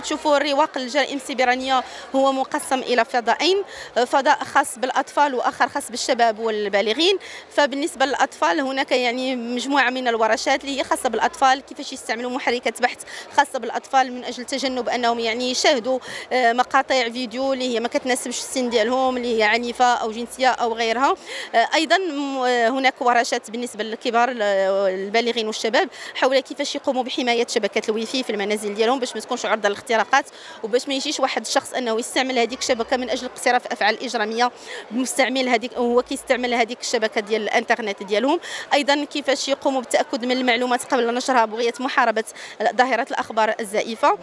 كتشوفوا الرواق الجرائم السيبرانيه هو مقسم الى فضائين، فضاء خاص بالاطفال واخر خاص بالشباب والبالغين. فبالنسبه للاطفال هناك يعني مجموعه من الورشات اللي هي خاصه بالاطفال، كيفاش يستعملوا محركات بحث خاصه بالاطفال من اجل تجنب انهم يعني يشاهدوا مقاطع فيديو اللي هي ما كتناسبش السن ديالهم، اللي هي عنيفه او جنسيه او غيرها. ايضا هناك ورشات بالنسبه للكبار البالغين والشباب حول كيفاش يقوموا بحمايه شبكات الواي فاي في المنازل ديالهم باش ما تكونش عرضه للاختراقات، وباش ما يجيش واحد الشخص انه يستعمل هذيك الشبكه من اجل اقتراف افعال اجراميه بمستعمل هذيك وهو كيستعمل هذيك الشبكه ديال الانترنت ديالهم. ايضا كيفاش يقوموا بالتاكد من المعلومات قبل نشرها بغيه محاربه ظاهره الاخبار الزائفه.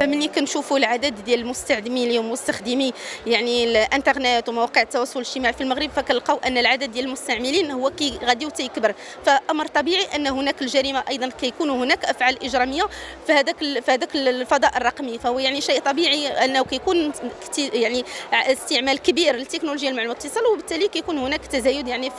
ملي كنشوفوا العدد ديال المستخدمين اليوم مستخدمي يعني الانترنت ومواقع التواصل الاجتماعي في المغرب، فكنلقاو ان العدد ديال المستعملين هو غادي وتيكبر، فامر طبيعي ان هناك الجريمه ايضا كيكون هناك افعال اجراميه في هذاك الفضاء الرقمي. فهو يعني شيء طبيعي انه كيكون يعني استعمال كبير للتكنولوجيا المعلومات والاتصال، وبالتالي كيكون هناك تزايد يعني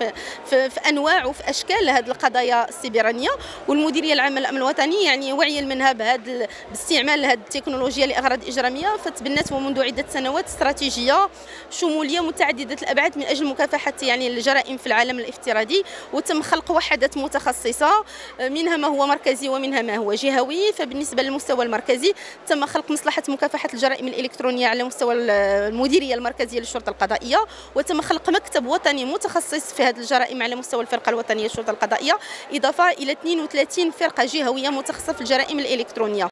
في انواع وفي اشكال هذه القضايا السيبرانيه. والمديريه العامه للامن الوطني يعني واعيه منها بهذا باستعمال هذه التكنولوجيا لأغراض إجرامية، فتبنت منذ عدة سنوات استراتيجية شمولية متعددة الأبعاد من أجل مكافحة يعني الجرائم في العالم الافتراضي، وتم خلق وحدات متخصصة منها ما هو مركزي ومنها ما هو جهوي. فبالنسبة للمستوى المركزي تم خلق مصلحة مكافحة الجرائم الإلكترونية على مستوى المديرية المركزية للشرطة القضائية، وتم خلق مكتب وطني متخصص في هذه الجرائم على مستوى الفرقة الوطنية للشرطة القضائية، إضافة إلى 32 فرقة جهوية متخصصة في الجرائم الإلكترونية.